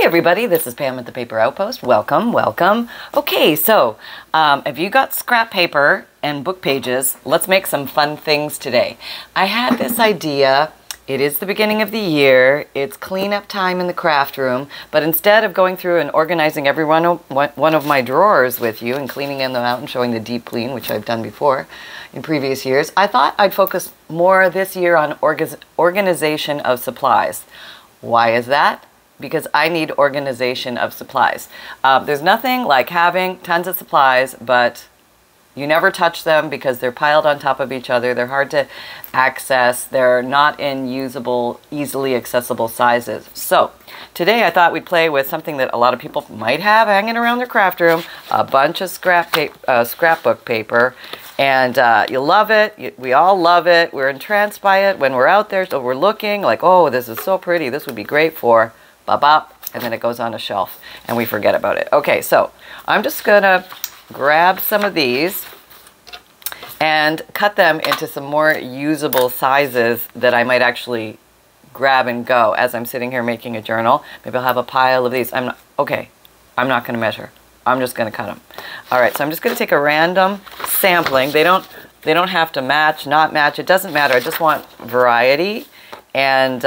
Hey everybody, this is Pam at The Paper Outpost. Welcome, welcome. Okay, so if you got scrap paper and book pages, let's make some fun things today. I had this idea. It is the beginning of the year. It's cleanup time in the craft room, but instead of going through and organizing every one of my drawers with you and cleaning them out and showing the deep clean, which I've done before in previous years, I thought I'd focus more this year on organization of supplies. Why is that? Because I need organization of supplies. There's nothing like having tons of supplies, but you never touch them because they're piled on top of each other. They're hard to access. They're not in usable, easily accessible sizes. So today I thought we'd play with something that a lot of people might have hanging around their craft room, a bunch of scrapbook paper. And you love it. We all love it. We're entranced by it when we're out there. So we're looking like, oh, this is so pretty. This would be great for bop, bop. And then it goes on a shelf and we forget about it. Okay, so I'm just going to grab some of these and cut them into some more usable sizes that I might actually grab and go as I'm sitting here making a journal. Maybe I'll have a pile of these. I'm not going to measure. I'm just going to cut them. All right, so I'm just going to take a random sampling. They don't have to match, not match. It doesn't matter. I just want variety and,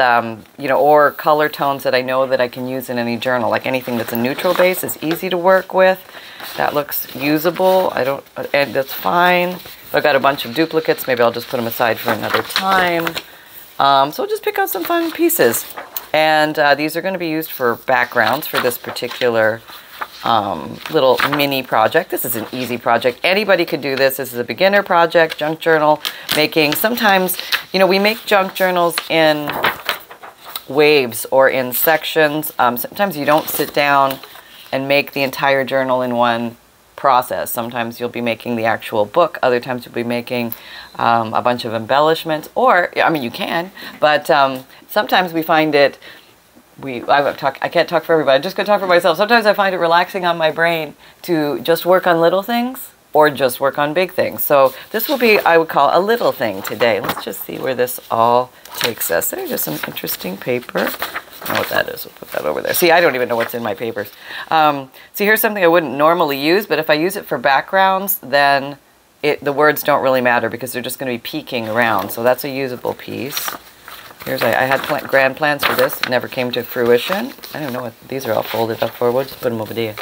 you know, or color tones that I know that I can use in any journal. Like anything that's a neutral base is easy to work with. That looks usable. And that's fine. I've got a bunch of duplicates. Maybe I'll just put them aside for another time. So we'll just pick out some fun pieces. And these are going to be used for backgrounds for this particular little mini project. This is an easy project. Anybody could do this. This is a beginner project, junk journal making. Sometimes, you know, we make junk journals in waves or in sections. Sometimes you don't sit down and make the entire journal in one process. Sometimes you'll be making the actual book. Other times you'll be making a bunch of embellishments. Or, I mean, you can, but sometimes we find it I can't talk for everybody. I'm just going to talk for myself. Sometimes I find it relaxing on my brain to just work on little things or just work on big things. So this will be, I would call, a little thing today. Let's just see where this all takes us. There's some interesting paper. I don't know what that is. We'll put that over there. See, I don't even know what's in my papers. See, here's something I wouldn't normally use, but if I use it for backgrounds, then the words don't really matter because they're just going to be peeking around. So that's a usable piece. Here's, I had grand plans for this. It never came to fruition. I don't know what these are all folded up for. We'll just put them over there.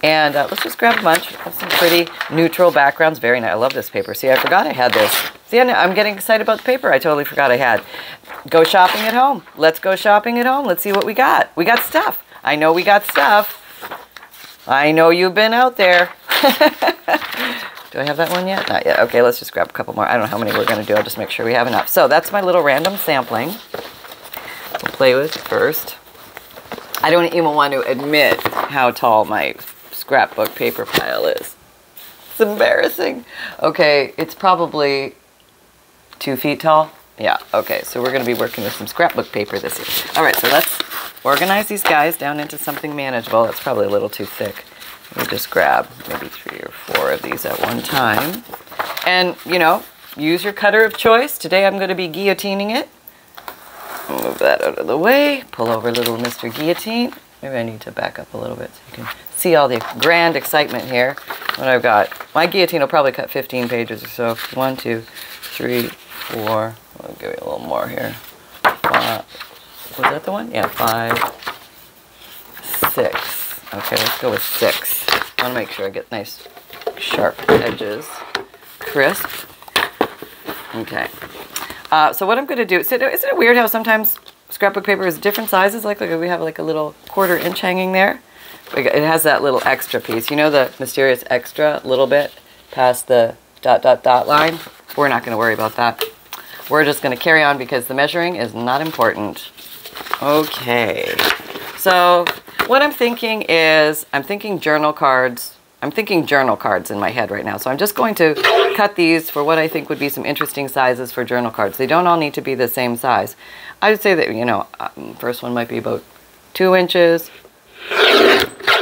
And let's just grab a bunch. Have some pretty neutral backgrounds. Very nice. I love this paper. See, I forgot I had this. See, I'm getting excited about the paper I totally forgot I had. Go shopping at home. Let's go shopping at home. Let's see what we got. We got stuff. I know we got stuff. I know you've been out there. Do I have that one yet? Not yet. Okay, let's just grab a couple more. I don't know how many we're going to do. I'll just make sure we have enough. So that's my little random sampling. We'll play with first. I don't even want to admit how tall my scrapbook paper pile is. It's embarrassing. Okay, it's probably 2 feet tall. Yeah, okay. So we're going to be working with some scrapbook paper this year. All right, so let's organize these guys down into something manageable. That's probably a little too thick. We'll just grab maybe 3 or 4 of these at one time. And, you know, use your cutter of choice. Today I'm going to be guillotining it. Move that out of the way. Pull over little Mr. Guillotine. Maybe I need to back up a little bit so you can see all the grand excitement here. What I've got. My guillotine will probably cut 15 pages or so. 1, 2, 3, 4. I'll give you a little more here. 5. Was that the one? Yeah, 5, 6. Okay, let's go with 6. I want to make sure I get nice sharp edges, crisp. Okay. So what I'm going to do, isn't it weird how sometimes scrapbook paper is different sizes? Like we have like a little quarter-inch hanging there. It has that little extra piece. You know the mysterious extra little bit past the ... line? We're not going to worry about that. We're just going to carry on because the measuring is not important. Okay. So what I'm thinking is, I'm thinking journal cards in my head right now. So I'm just going to cut these for what I think would be some interesting sizes for journal cards. They don't all need to be the same size. I would say that, you know, first one might be about 2 inches.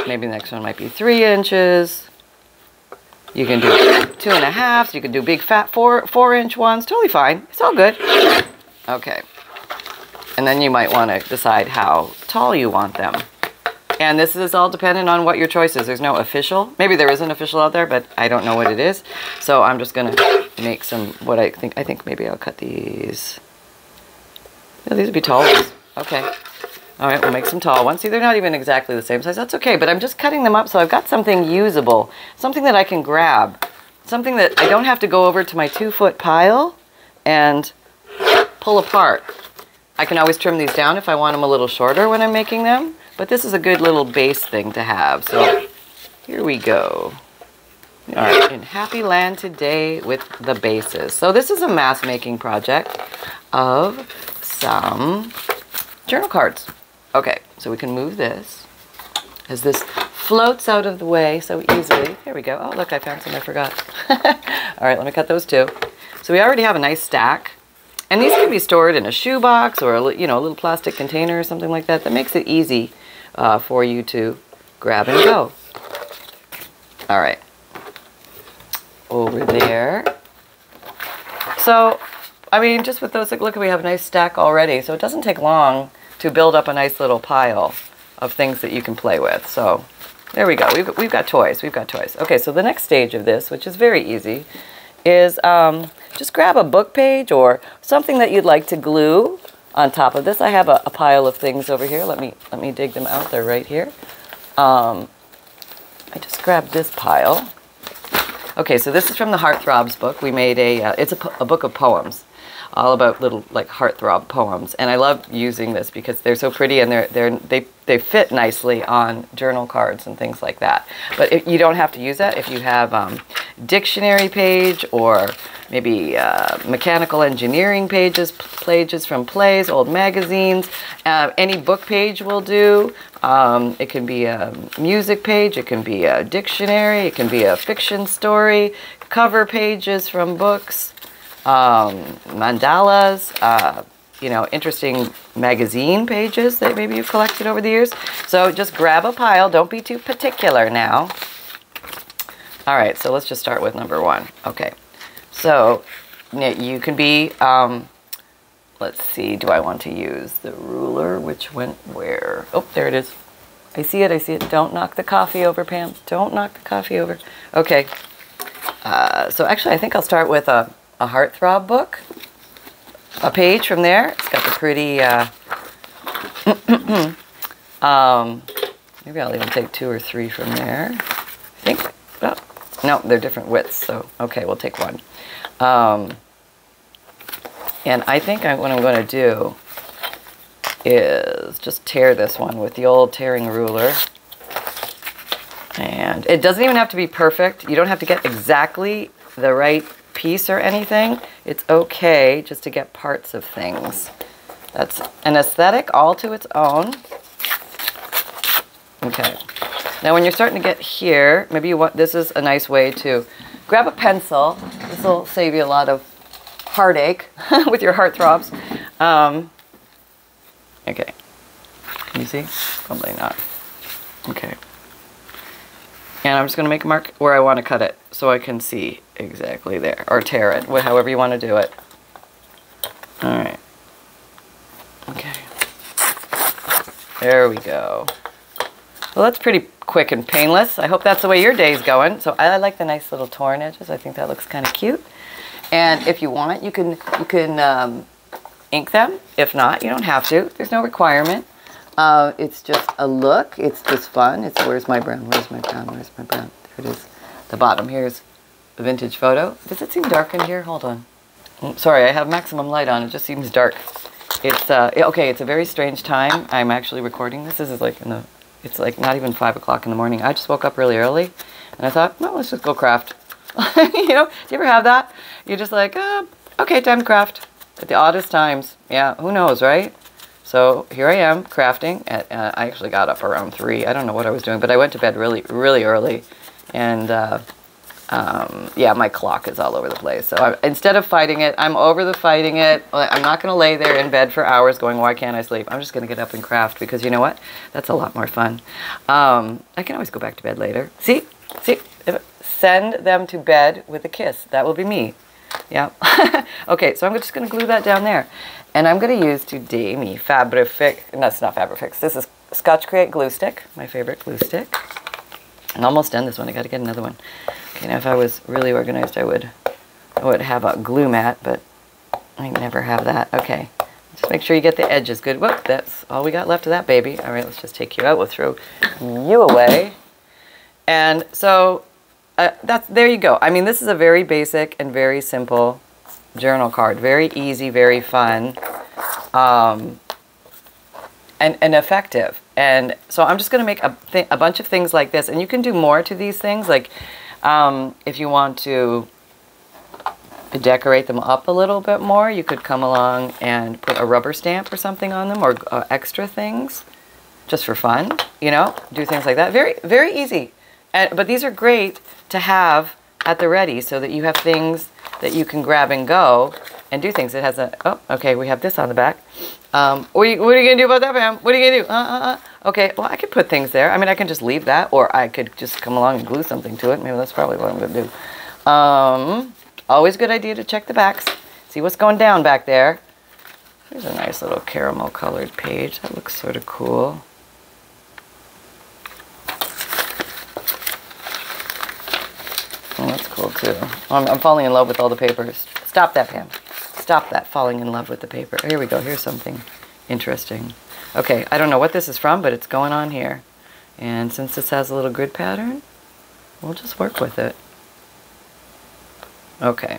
Maybe the next one might be 3 inches. You can do 2.5. So you can do big fat 4-inch ones. Totally fine. It's all good. Okay. And then you might want to decide how tall you want them. And this is all dependent on what your choice is. There's no official. Maybe there is an official out there, but I don't know what it is. So I'm just going to make some, what I think maybe I'll cut these. Yeah, these would be tall ones. Okay. All right, we'll make some tall ones. See, they're not even exactly the same size. That's okay, but I'm just cutting them up so I've got something usable, something that I can grab, something that I don't have to go over to my 2-foot pile and pull apart. I can always trim these down if I want them a little shorter when I'm making them, but this is a good little base thing to have. So here we go. All right, in happy land today with the bases. So this is a mass making project of some journal cards. Okay, so we can move this as this floats out of the way so easily. Here we go. Oh, look, I found some I forgot. All right, let me cut those two. So we already have a nice stack. And these can be stored in a shoebox or a, you know, a little plastic container or something like that. That makes it easy for you to grab and go. All right, over there. So, I mean, just with those, look, we have a nice stack already. So it doesn't take long to build up a nice little pile of things that you can play with. So there we go. We've got toys. We've got toys. Okay, so the next stage of this, which is very easy, is just grab a book page or something that you'd like to glue on top of this. I have a pile of things over here. Let me dig them out. They're right here. I just grabbed this pile. Okay, so this is from the Heartthrobs book. We made a, it's a book of poems, all about little like heartthrob poems, and I love using this because they're so pretty and they fit nicely on journal cards and things like that. But you don't have to use that if you have dictionary page or maybe mechanical engineering pages from plays, old magazines. Any book page will do. It can be a music page, it can be a dictionary, it can be a fiction story, cover pages from books, mandalas, you know, interesting magazine pages that maybe you've collected over the years. So just grab a pile. Don't be too particular now. All right, so let's just start with number one. Okay, so you can be, let's see, do I want to use the ruler? Which went where? Oh, there it is. I see it, I see it. Don't knock the coffee over, Pam. Don't knock the coffee over. Okay, so actually I think I'll start with a heartthrob book, a page from there. It's got the pretty, maybe I'll even take 2 or 3 from there. I think, oh, no, they're different widths, so, okay, we'll take one. And I think what I'm going to do is just tear this one with the old tearing ruler. And it doesn't even have to be perfect. You don't have to get exactly the right piece or anything. It's okay just to get parts of things. That's an aesthetic all to its own. Okay. Now when you're starting to get here, maybe you want, this is a nice way to grab a pencil. This will save you a lot of heartache with your heartthrobs. Okay. Can you see? Probably not. Okay. And I'm just going to make a mark where I want to cut it so I can see exactly there, or tear it, however you want to do it. All right. Okay. There we go. Well, that's pretty quick and painless. I hope that's the way your day's going. So I like the nice little torn edges. I think that looks kind of cute. And if you want, you can ink them. If not, you don't have to. There's no requirement. It's just a look. It's just fun. It's where's my brown? Where's my brown? Where's my brown? There it is. The bottom here is a vintage photo. Does it seem dark in here? Hold on. I'm sorry, I have maximum light on. It just seems dark. It's okay. It's a very strange time. I'm actually recording this. This is like in the. It's like not even 5 o'clock in the morning. I just woke up really early, and I thought, well, let's just go craft. You know, do you ever have that? You're just like, okay, time to craft. At the oddest times. Yeah, who knows, right? So here I am crafting. I actually got up around 3. I don't know what I was doing, but I went to bed really, really early. And yeah, my clock is all over the place. So instead of fighting it, I'm over the fighting it. I'm not going to lay there in bed for hours going, why can't I sleep? I'm just going to get up and craft because you know what? That's a lot more fun. I can always go back to bed later. See? See? Send them to bed with a kiss. That will be me. Yeah. Okay, so I'm just going to glue that down there. And I'm going to use Today Me Fabrifix. No, it's not Fabrifix. This is Scotch-Crate glue stick, my favorite glue stick. I'm almost done this one. I gotta get another one. Okay, now if I was really organized, I would have a glue mat, but I never have that. Okay, just make sure you get the edges good. Whoop, that's all we got left of that baby. All right, let's just take you out. We'll throw you away. And so there you go. I mean, this is a very basic and very simple journal card. Very easy, very fun, and effective. And so I'm just going to make a bunch of things like this. And you can do more to these things. Like if you want to decorate them up a little bit more, you could come along and put a rubber stamp or something on them, or extra things just for fun, you know, do things like that. Very, very easy. But these are great to have at the ready so that you have things that you can grab and go and do things. It has a, oh, okay, we have this on the back. What are you going to do about that, Pam? What are you going to do? Okay, well, I could put things there. I mean, I can just leave that, or I could just come along and glue something to it. Maybe that's probably what I'm going to do. Always a good idea to check the backs, see what's going down back there. Here's a nice little caramel colored page. That looks sort of cool. Oh, that's cool too. I'm falling in love with all the papers. Stop that, Pam. Stop that, falling in love with the paper. Here we go. Here's something interesting. Okay, I don't know what this is from, but it's going on here. And since this has a little grid pattern, we'll just work with it. Okay.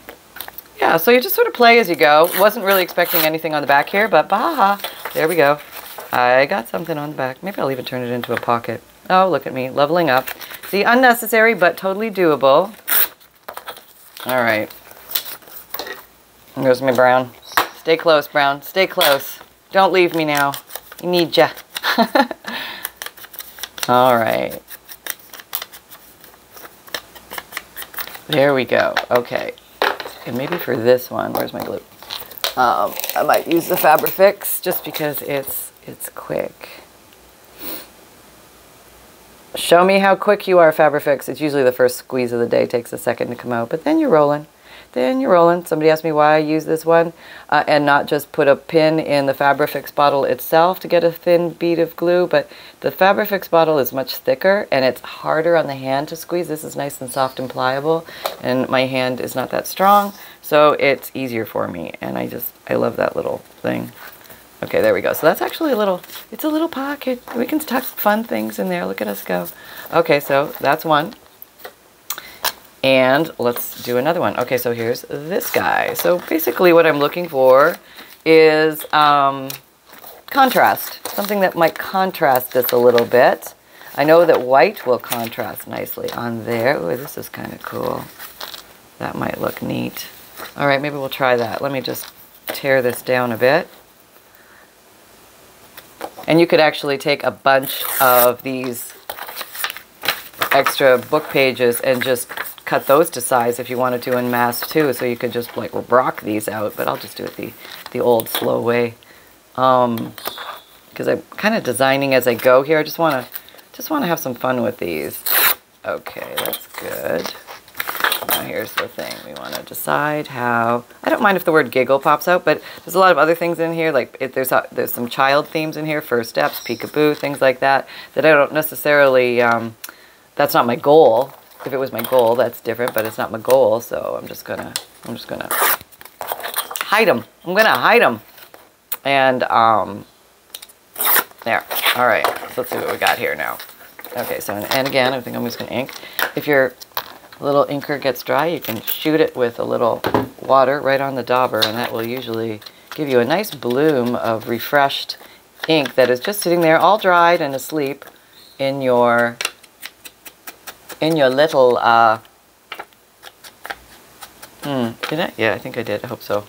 Yeah, so you just sort of play as you go. Wasn't really expecting anything on the back here, but baha, there we go. I got something on the back. Maybe I'll even turn it into a pocket. Oh, look at me, leveling up. See, unnecessary, but totally doable. All right. There's my brown. Stay close, brown. Stay close. Don't leave me now. I need ya. All right. There we go. Okay. And maybe for this one, where's my glue? I might use the Fabri-Fix just because it's quick. Show me how quick you are, Fabri-Fix. It's usually the first squeeze of the day. It takes a second to come out, but then you're rolling. Then you're rolling. Somebody asked me why I use this one and not just put a pin in the Fabri-Fix bottle itself to get a thin bead of glue, but the Fabri-Fix bottle is much thicker and it's harder on the hand to squeeze. This is nice and soft and pliable, and my hand is not that strong, so it's easier for me, and I love that little thing. Okay, there we go. So that's actually it's a little pocket. We can tuck fun things in there. Look at us go. Okay, so that's one. And let's do another one. Okay, so here's this guy. So basically what I'm looking for is contrast, something that might contrast this a little bit. I know that white will contrast nicely on there. Ooh, this is kind of cool. That might look neat. All right, maybe we'll try that. Let me just tear this down a bit. And you could actually take a bunch of these extra book pages and just cut those to size if you wanted to, and mass too, so you could just like rock these out, but I'll just do it the old slow way, because I'm kind of designing as I go here. I just want to have some fun with these. Okay, that's good. Now here's the thing, we want to decide how. I don't mind if the word giggle pops out, but there's a lot of other things in here, like there's some child themes in here, first steps, peekaboo, things like that I don't necessarily, that's not my goal. If it was my goal, that's different, but it's not my goal, so I'm just gonna hide them. I'm gonna hide them. And there. All right, so let's see what we got here now. Okay, so and again, I think I'm just gonna ink. If your little inker gets dry, you can shoot it with a little water right on the dauber, and that will usually give you a nice bloom of refreshed ink that is just sitting there all dried and asleep in your little, did I? Yeah, I think I did. I hope so.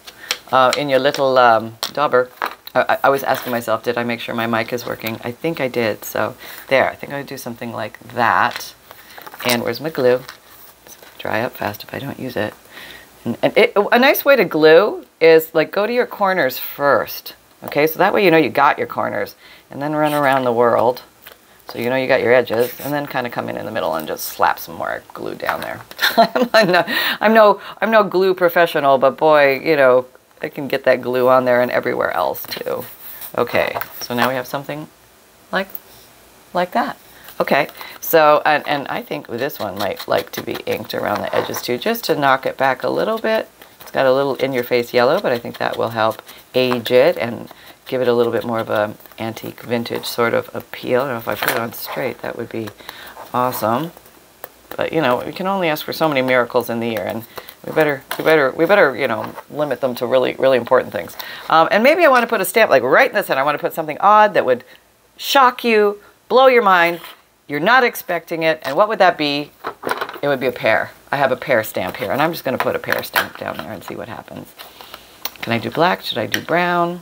In your little dauber. I was asking myself, did I make sure my mic is working? I think I did. So there, I think I would do something like that. And where's my glue? It's dry up fast if I don't use it. And a nice way to glue is like go to your corners first. Okay, so that way you know you got your corners, and then run around the world. So you know you got your edges, and then kind of come in the middle and just slap some more glue down there. I'm no glue professional, but boy, you know, I can get that glue on there and everywhere else too. Okay, so now we have something like like that. Okay, so, and I think this one might like to be inked around the edges too, just to knock it back a little bit. It's got a little in-your-face yellow, but I think that will help age it and give it a little bit more of an antique vintage sort of appeal. I don't know if I put it on straight, that would be awesome. But, you know, we can only ask for so many miracles in the year, and we better, you know, limit them to really, really important things. And maybe I want to put a stamp, like right in the center, I want to put something odd that would shock you, blow your mind. You're not expecting it, and what would that be? It would be a pear. I have a pear stamp here, and I'm just going to put a pear stamp down there and see what happens. Can I do black? Should I do brown?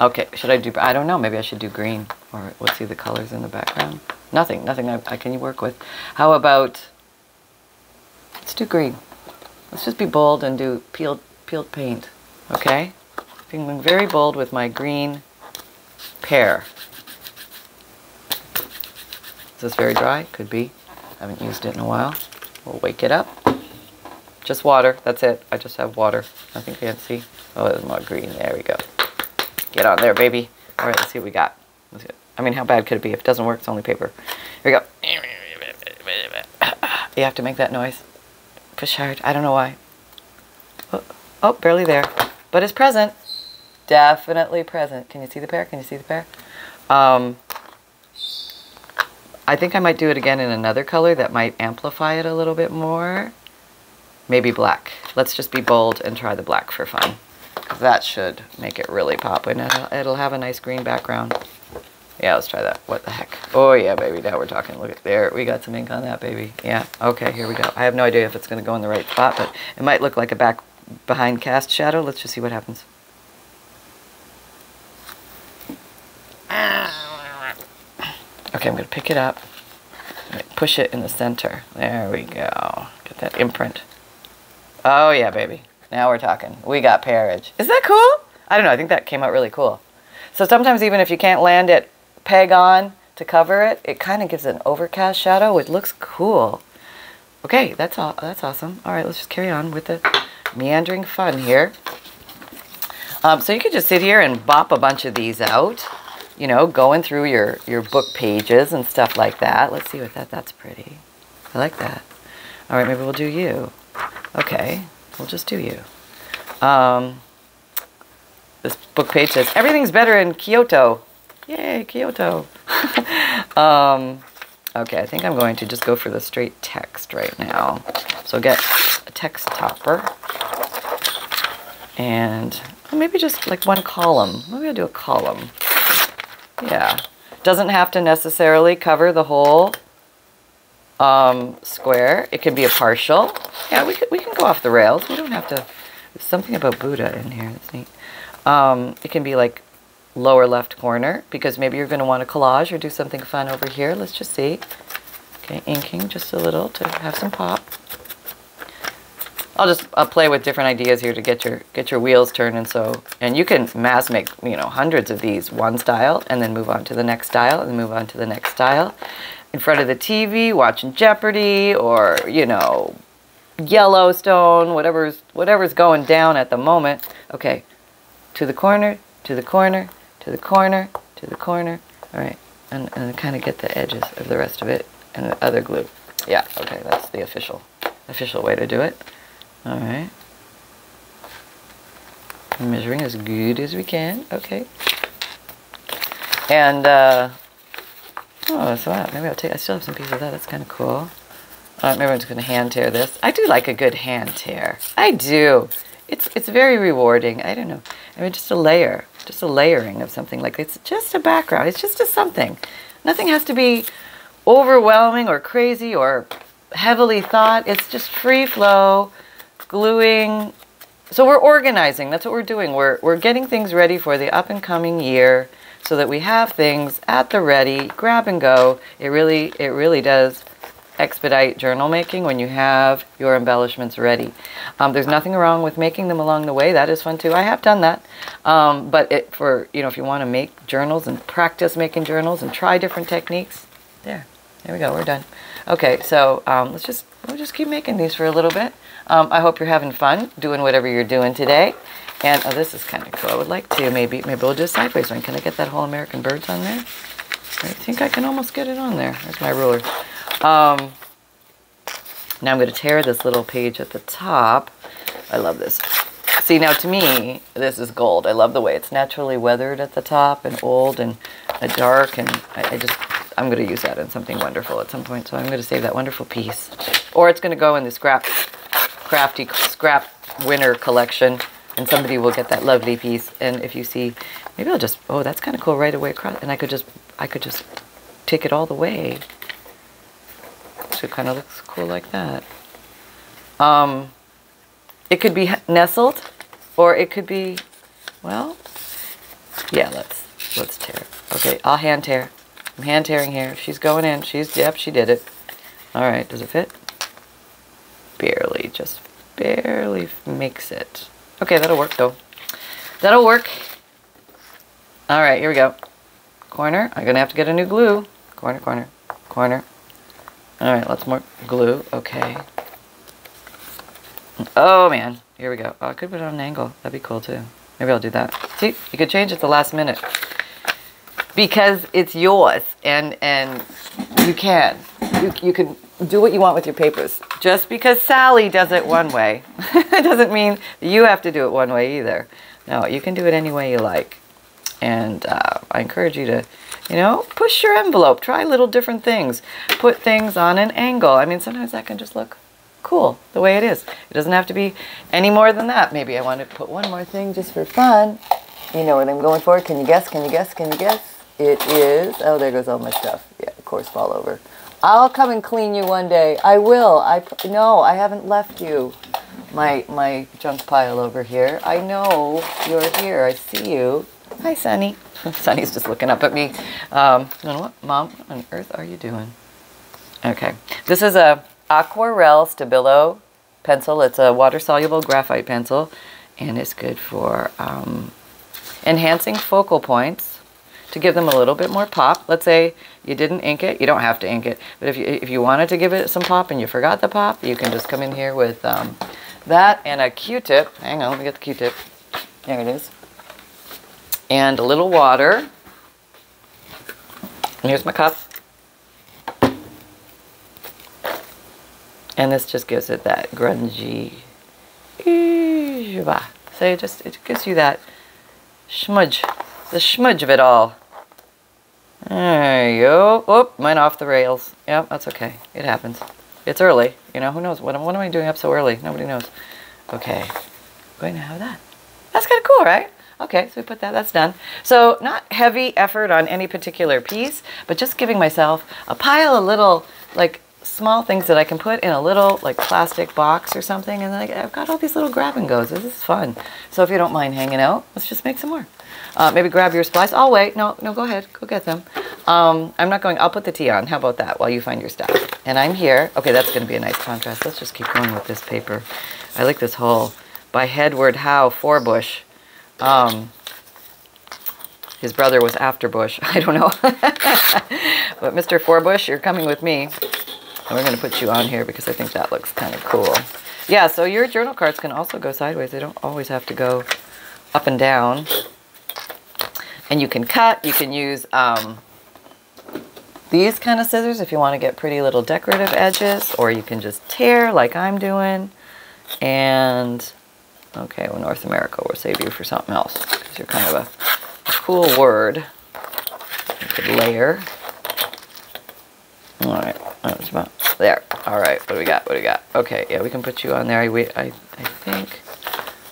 Okay, should I do, I don't know, maybe I should do green, or we'll see the colors in the background. Nothing I can work with. How about, let's do green. Let's just be bold and do peeled paint, okay? Being very bold with my green pear. Is this very dry? Could be. I haven't used it in a while. We'll wake it up. Just water, that's it. I just have water, nothing fancy. Oh, there's more green, there we go. Get on there, baby. All right, let's see what we got. I mean, how bad could it be? If it doesn't work, it's only paper. Here we go. You have to make that noise. Push hard. I don't know why. Oh, barely there. But it's present. Definitely present. Can you see the pear? Can you see the pear? I think I might do it again in another color that might amplify it a little bit more. Maybe black. Let's just be bold and try the black for fun. That should make it really pop, and it'll have a nice green background. Yeah, let's try that. What the heck? Oh yeah, baby, now we're talking. Look at there, we got some ink on that, baby. Yeah, okay, here we go. I have no idea if it's going to go in the right spot, but it might look like a back behind cast shadow. Let's just see what happens. Okay, I'm going to pick it up, push it in the center. There we go. Get that imprint. Oh yeah, baby. Now we're talking. We got pearage. Is that cool? I don't know. I think that came out really cool. So sometimes even if you can't land it peg on to cover it, it kind of gives it an overcast shadow. It looks cool. Okay, that's all. That's awesome. All right, let's just carry on with the meandering fun here. So you could just sit here and bop a bunch of these out, you know, going through your book pages and stuff like that. Let's see what that's pretty. I like that. All right, maybe we'll do you. Okay. We'll just do you. This book page says, everything's better in Kyoto. Yay, Kyoto. Okay, I think I'm going to just go for the straight text right now. So get a text topper. And maybe just like one column. Maybe I'll do a column. Yeah. Doesn't have to necessarily cover the whole square. It could be a partial. Yeah, we can go off the rails. We don't have to. There's something about Buddha in here that's neat. It can be like lower left corner, because maybe you're going to want a collage or do something fun over here. Let's just see. Okay, inking just a little to have some pop. I'll just play with different ideas here to get your wheels turning. So, and you can mass make, you know, hundreds of these one style, and then move on to the next style, and move on to the next style. In front of the TV, watching Jeopardy, or, you know, Yellowstone, whatever's going down at the moment. Okay, to the corner, to the corner, to the corner, to the corner. All right, and kind of get the edges of the rest of it and the other glue. Yeah, okay, that's the official way to do it. All right, measuring as good as we can. Okay, and oh, that's a lot. Maybe I'll take, I still have some piece of that. That's kind of cool. Maybe I'm just going to hand tear this. I do like a good hand tear. I do. It's very rewarding. I don't know. I mean, just a layer. Just a layering of something. Like, it's just a background. It's just a something. Nothing has to be overwhelming or crazy or heavily thought. It's just free flow, gluing. So we're organizing. That's what we're doing. We're getting things ready for the up-and-coming year, so that we have things at the ready, grab and go. It really does expedite journal making when you have your embellishments ready. There's nothing wrong with making them along the way. That is fun too. I have done that. But if you want to make journals and practice making journals and try different techniques, there we go. We're done. Okay, so we'll just keep making these for a little bit. I hope you're having fun doing whatever you're doing today. And oh, this is kind of cool. I would like to. Maybe we'll do a sideways one. Can I get that whole American Birds on there? I think I can almost get it on there. There's my ruler. Now I'm going to tear this little page at the top. I love this. See, now to me, this is gold. I love the way it's naturally weathered at the top and old and dark. And I'm going to use that in something wonderful at some point. So I'm going to save that wonderful piece. Or it's going to go in the scrap winter collection. And somebody will get that lovely piece. And if you see, maybe I'll just, oh, that's kind of cool right away across. And I could just take it all the way. So it kind of looks cool like that. It could be nestled, or it could be, well, yeah, let's tear it. Okay, I'll hand tear. I'm hand tearing here. She's going in. Yep, she did it. All right, does it fit? Barely, just barely makes it. Okay, that'll work though. That'll work. All right, here we go. Corner. I'm going to have to get a new glue. Corner, corner, corner. All right, let's more glue. Okay. Oh, man. Here we go. Oh, I could put it on an angle. That'd be cool too. Maybe I'll do that. See, you could change at the last minute. Because it's yours, and you can. You can do what you want with your papers. Just because Sally does it one way doesn't mean you have to do it one way either. No, you can do it any way you like. And I encourage you to, you know, push your envelope. Try little different things. Put things on an angle. I mean, sometimes that can just look cool the way it is. It doesn't have to be any more than that. Maybe I want to put one more thing just for fun. You know what I'm going for. Can you guess? Can you guess? Can you guess? It is. Oh, there goes all my stuff. Yeah, of course, fall over. I'll come and clean you one day. I will. No, I haven't left you. My junk pile over here. I know you're here. I see you. Hi, Sunny. Sunny's just looking up at me. You know what, Mom? What on earth are you doing? Okay. This is a Aquarelle Stabilo pencil. It's a water-soluble graphite pencil, and it's good for enhancing focal points to give them a little bit more pop. Let's say you didn't ink it. You don't have to ink it, but if you wanted to give it some pop and you forgot the pop, you can just come in here with that and a Q-tip. Hang on, let me get the Q-tip. There it is. And a little water. And here's my cup. And this just gives it that grungy. So it gives you that smudge. The smudge of it all. There you go. Oh, mine off the rails. Yep, that's okay. It happens. It's early. You know, who knows? What am I doing up so early? Nobody knows. Okay. I'm going to have that. That's kind of cool, right? Okay, so we put that, that's done. So not heavy effort on any particular piece, but just giving myself a pile of little, like, small things that I can put in a little, like, plastic box or something. And then I've got all these little grab-and-goes. This is fun. So if you don't mind hanging out, let's just make some more. Maybe grab your supplies. I'll wait. No, go ahead. Go get them. I'm not going. I'll put the tea on. How about that while you find your stuff? And I'm here. Okay, that's going to be a nice contrast. Let's just keep going with this paper. I like this whole by Hedward Howe Forbush. His brother was after Bush. I don't know. But Mr. Forbush, you're coming with me. And we're going to put you on here because I think that looks kind of cool. Yeah, so your journal cards can also go sideways. They don't always have to go up and down. And you can cut. You can use these kind of scissors if you want to get pretty little decorative edges. Or you can just tear like I'm doing. And... okay, well, North America, we'll save you for something else because you're kind of a cool word. You could layer. All right, that's about there. All right, what do we got? What do we got? Okay, yeah, we can put you on there. I think,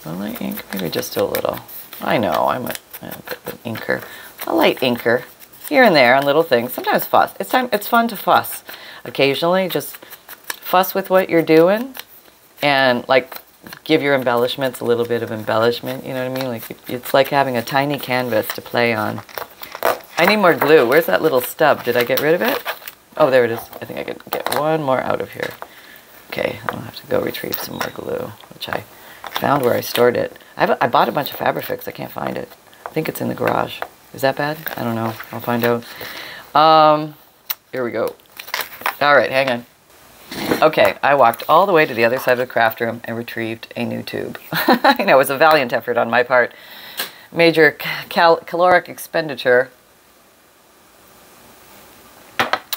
will I ink? Maybe just a little. I know, I'm a bit of an inker. A light inker here and there on little things. Sometimes fuss. It's fun to fuss. Occasionally, just fuss with what you're doing and, like, give your embellishments a little bit of embellishment, you know what I mean? Like, it's like having a tiny canvas to play on. I need more glue. Where's that little stub? Did I get rid of it? Oh, there it is. I think I can get one more out of here. Okay, I'll have to go retrieve some more glue, which I found where I stored it. I bought a bunch of Fabri-Fix. I can't find it. I think it's in the garage. Is that bad? I don't know. I'll find out. Here we go. All right, hang on. Okay, I walked all the way to the other side of the craft room and retrieved a new tube. I know, it was a valiant effort on my part. Major caloric expenditure.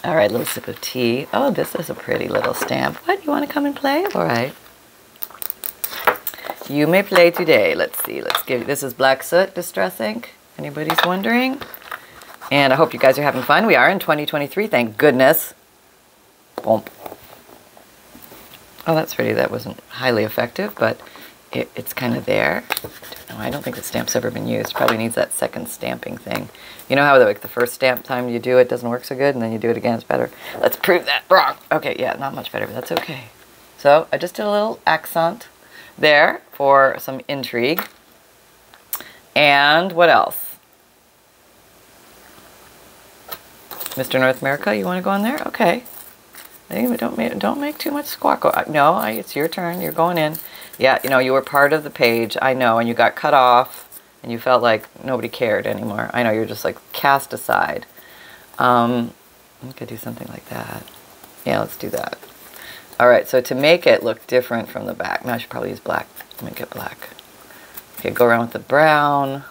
All right, little sip of tea. Oh, this is a pretty little stamp. What, you want to come and play? All right. You may play today. Let's see. Let's give you, this is Black Soot Distress Ink. Anybody's wondering? And I hope you guys are having fun. We are in 2023, thank goodness. Boom. Oh, that's pretty. That wasn't highly effective, but it's kind of there. Don't know, I don't think the stamp's ever been used. Probably needs that second stamping thing. You know how like the first stamp time you do it doesn't work so good, and then you do it again, it's better. Let's prove that wrong. Okay, yeah, not much better, but that's okay. So I just did a little accent there for some intrigue. And what else? Mr. North America, you want to go on there? Okay. Don't make too much squawk. No, it's your turn. You're going in. Yeah, you know, you were part of the page. I know, and you got cut off, and you felt like nobody cared anymore. I know, you're just, like, cast aside. I could do something like that. Yeah, let's do that. All right, so to make it look different from the back. Now I should probably use black. Make it black. Okay, go around with the brown.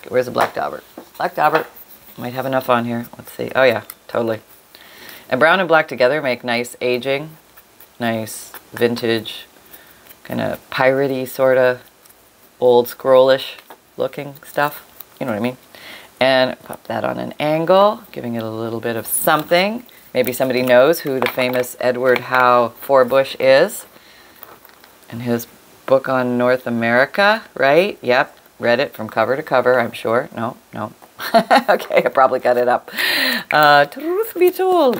Okay, where's the black dauber? Black dauber. Might have enough on here. Let's see. Oh, yeah, totally. And brown and black together make nice aging, nice vintage, kind of piratey sort of old scrollish looking stuff. You know what I mean? And pop that on an angle, giving it a little bit of something. Maybe somebody knows who the famous Edward Howe Forbush is and his book on North America, right? Yep, read it from cover to cover, I'm sure. No. Okay, I probably got it up. Truth be told.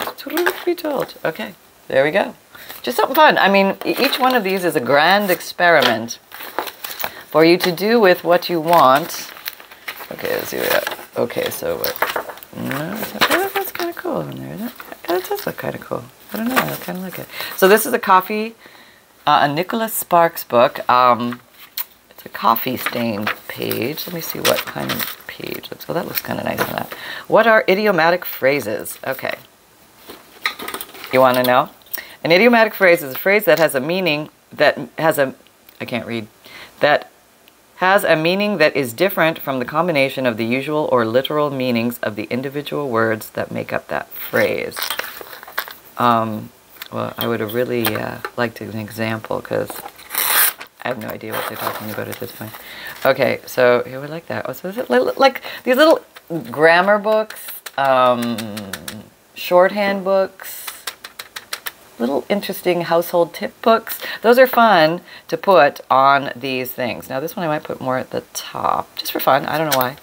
Okay, there we go. Just something fun. I mean, each one of these is a grand experiment for you to do with what you want. Okay, let's do it. Okay, so that's kind of cool in there, isn't it? That does look kind of cool. I don't know, I kind of like it. So this is a coffee, a Nicholas Sparks book. It's a coffee stained page. Let me see what kind of page. Well, that looks kind of nice on that. What are idiomatic phrases? Okay. You want to know? An idiomatic phrase is a phrase that has a meaning that has a... I can't read. That has a meaning that is different from the combination of the usual or literal meanings of the individual words that make up that phrase. Well, I would have really liked an example because... I have no idea what they're talking about at this point. Okay, so here we like that. Oh, so like these little grammar books, shorthand books, little interesting household tip books. Those are fun to put on these things. Now this one I might put more at the top, just for fun. I don't know why.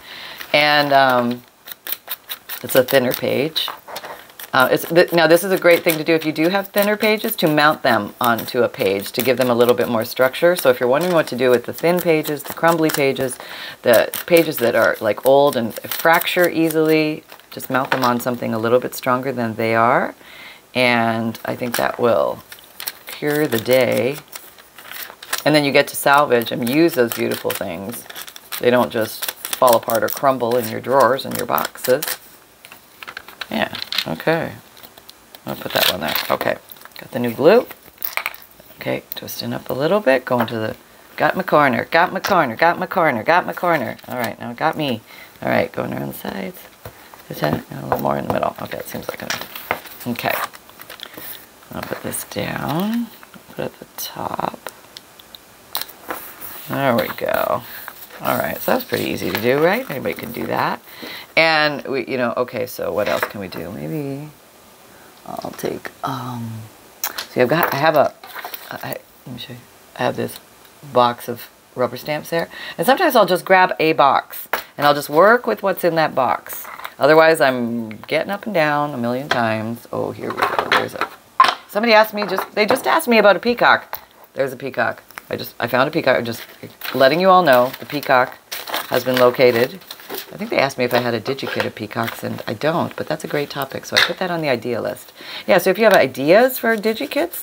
And it's a thinner page. Now, this is a great thing to do if you do have thinner pages, to mount them onto a page to give them a little bit more structure. So if you're wondering what to do with the thin pages, the crumbly pages, the pages that are like old and fracture easily, just mount them on something a little bit stronger than they are. And I think that will cure the day. And then you get to salvage and use those beautiful things. They don't just fall apart or crumble in your drawers and your boxes. Yeah. Okay, I'll put that one there. Okay, got the new glue. Okay, twisting up a little bit, going to the, got my corner. All right, now got me. All right, going around the sides. A little more in the middle. Okay, it seems like enough. Okay, I'll put this down, put it at the top. There we go. All right, so that's pretty easy to do, right? Anybody can do that. And, we, you know, okay, so what else can we do? Maybe I'll take, see, let me show you. I have this box of rubber stamps there. And sometimes I'll just grab a box, and I'll just work with what's in that box. Otherwise, I'm getting up and down a million times. Oh, here we go. Somebody asked me, they just asked me about a peacock. There's a peacock. I found a peacock. Just letting you all know, the peacock has been located. I think they asked me if I had a Digikit of peacocks, and I don't, but that's a great topic, so I put that on the idea list. Yeah, so if you have ideas for Digikits,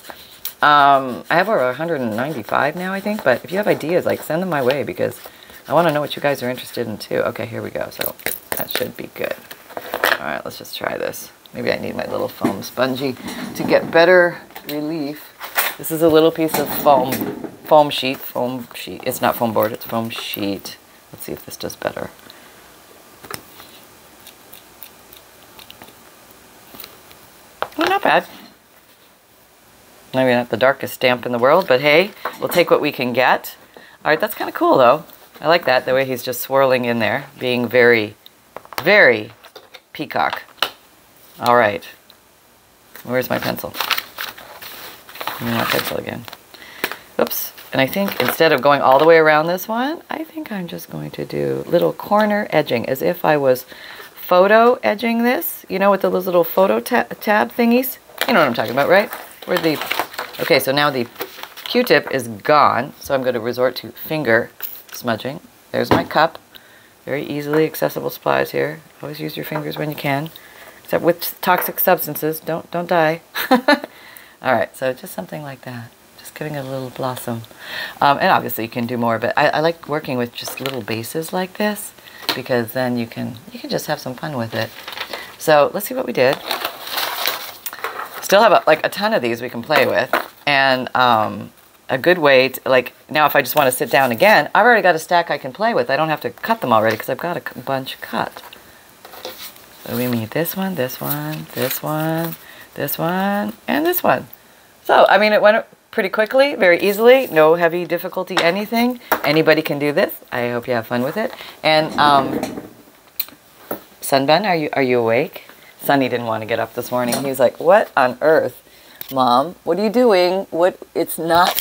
I have over 195 now, I think, but if you have ideas, like, send them my way, because I want to know what you guys are interested in, too. Okay, here we go, so that should be good. All right, let's just try this. Maybe I need my little foam spongy to get better relief. This is a little piece of foam sheet. It's not foam board, it's foam sheet. Let's see if this does better. Oh, not bad. Maybe not the darkest stamp in the world, but hey, we'll take what we can get. All right, that's kind of cool though. I like that, the way he's just swirling in there, being very, very peacock. All right, where's my pencil? Not pencil again. Oops, and I think instead of going all the way around this one, I think I'm just going to do little corner edging as if I was photo edging this, you know, with those little photo tab thingies. You know what I'm talking about, right? Where the, okay, so now the Q-tip is gone, so I'm going to resort to finger smudging. There's my cup. Very easily accessible supplies here. Always use your fingers when you can, except with toxic substances. Don't die. All right, so just something like that. Just giving it a little blossom. And obviously you can do more, but I like working with just little bases like this, because then you can just have some fun with it. So let's see what we did. Still have like a ton of these we can play with, and a good way to, like, now if I just want to sit down again, I've already got a stack I can play with. I don't have to cut them already because I've got a bunch cut. So we need this one, this one, this one, this one, and this one. So I mean, it went pretty quickly, very easily, no heavy difficulty, anything. Anybody can do this. I hope you have fun with it. And Sunbun, are you awake? Sonny didn't want to get up this morning. He was like, "What on earth, Mom? What are you doing? What? It's not.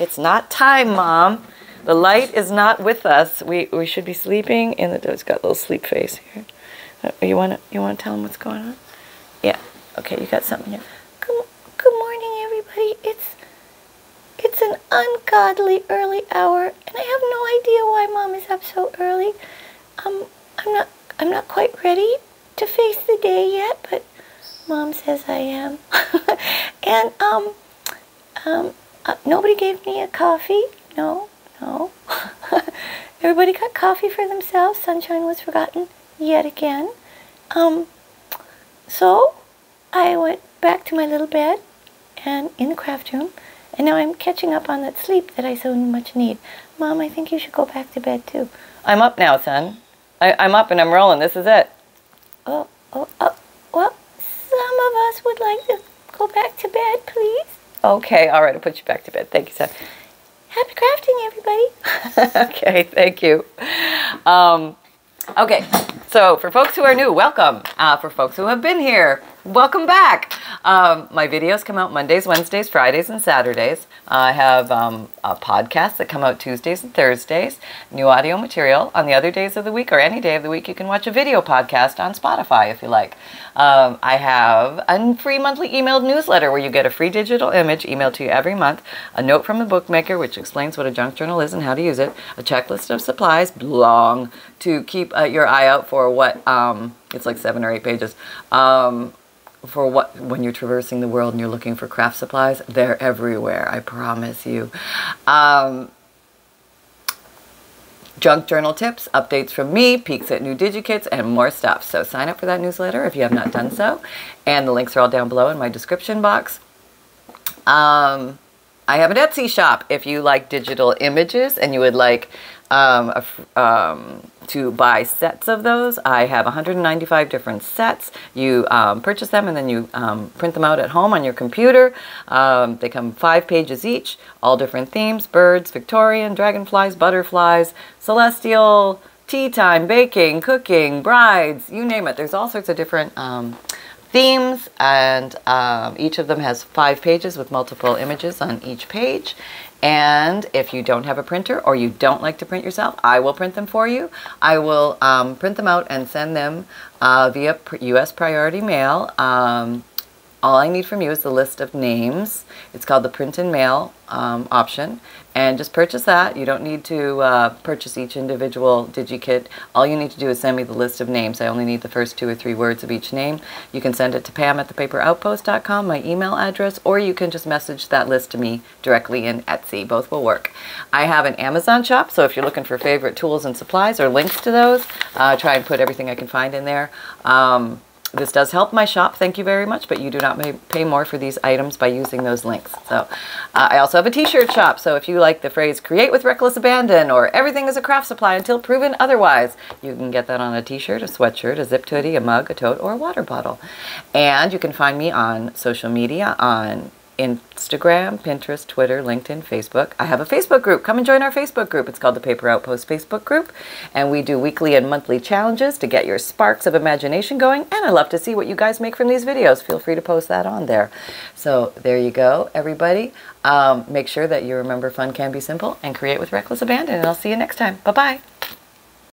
It's not time, Mom. The light is not with us. We should be sleeping." And the dog's got a little sleep face here. You want to tell him what's going on? Yeah. Okay. You got something here. Good morning, everybody. It's an ungodly early hour, and I have no idea why Mom is up so early. I'm not quite ready to face the day yet, but Mom says I am. And nobody gave me a coffee. No. Everybody got coffee for themselves. Sunshine was forgotten yet again. So I went back to my little bed and in the craft room, and now I'm catching up on that sleep that I so much need. Mom, I think you should go back to bed too. I'm up now, son. I'm up and I'm rolling. This is it. Well, some of us would like to go back to bed, please. Okay, all right, I'll put you back to bed. Thank you, Seth. Happy crafting, everybody. Okay, thank you. Okay, so for folks who are new, welcome. For folks who have been here, welcome back. My videos come out Mondays, Wednesdays, Fridays, and Saturdays. I have podcasts that come out Tuesdays and Thursdays. New audio material on the other days of the week, or any day of the week. You can watch a video podcast on Spotify if you like. I have a free monthly emailed newsletter where you get a free digital image emailed to you every month, a note from the bookmaker which explains what a junk journal is and how to use it, a checklist of supplies, long, to keep your eye out for what, it's like 7 or 8 pages, for what, when you're traversing the world and you're looking for craft supplies, they're everywhere, I promise you. Junk journal tips, updates from me, peeks at new Digikits, and more stuff. So sign up for that newsletter if you have not done so. And the links are all down below in my description box. I have an Etsy shop if you like digital images and you would like to buy sets of those. I have 195 different sets. You purchase them and then you print them out at home on your computer. They come 5 pages each, all different themes: birds, Victorian, dragonflies, butterflies, celestial, tea time, baking, cooking, brides, you name it. There's all sorts of different themes, and each of them has 5 pages with multiple images on each page. And if you don't have a printer or you don't like to print yourself, I will print them for you. I will print them out and send them via U.S. priority mail. All I need from you is the list of names. It's called the print and mail option. And just purchase that. You don't need to purchase each individual DigiKit. All you need to do is send me the list of names. I only need the first 2 or 3 words of each name. You can send it to pam@thepaperoutpost.com, my email address, or you can just message that list to me directly in Etsy. Both will work. I have an Amazon shop, so if you're looking for favorite tools and supplies or links to those, try and put everything I can find in there. This does help my shop, thank you very much, but you do not pay more for these items by using those links. So I also have a t-shirt shop, so if you like the phrase "create with reckless abandon" or "everything is a craft supply until proven otherwise," you can get that on a t-shirt, a sweatshirt, a zipped hoodie, a mug, a tote, or a water bottle. And you can find me on social media, on Instagram, Pinterest, Twitter, LinkedIn, Facebook. I have a Facebook group. Come and join our Facebook group. It's called the Paper Outpost Facebook group, and we do weekly and monthly challenges to get your sparks of imagination going, and I love to see what you guys make from these videos. Feel free to post that on there. So there you go, everybody. Make sure that you remember fun can be simple and create with reckless abandon, and I'll see you next time. Bye-bye.